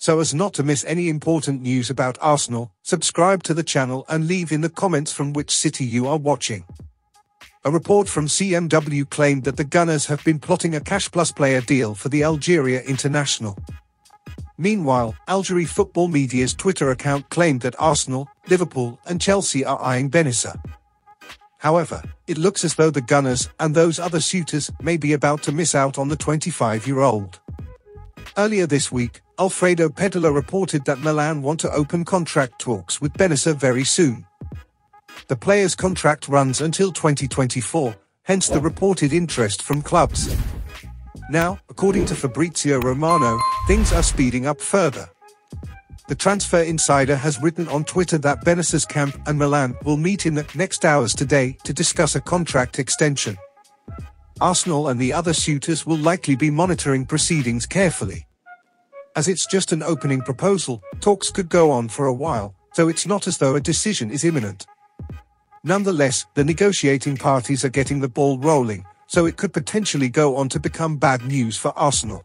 So as not to miss any important news about Arsenal, subscribe to the channel and leave in the comments from which city you are watching. A report from CMW claimed that the Gunners have been plotting a cash-plus player deal for the Algeria international. Meanwhile, Algeria football media's Twitter account claimed that Arsenal, Liverpool and Chelsea are eyeing Benissa. However, it looks as though the Gunners and those other suitors may be about to miss out on the 25-year-old. Earlier this week, Alfredo Pedulla reported that Milan want to open contract talks with Benissa very soon. The player's contract runs until 2024, hence the reported interest from clubs. Now, according to Fabrizio Romano, things are speeding up further. The transfer insider has written on Twitter that Benissa's camp and Milan will meet in the next hours today to discuss a contract extension. Arsenal and the other suitors will likely be monitoring proceedings carefully. As it's just an opening proposal, talks could go on for a while, so it's not as though a decision is imminent. Nonetheless, the negotiating parties are getting the ball rolling, so it could potentially go on to become bad news for Arsenal.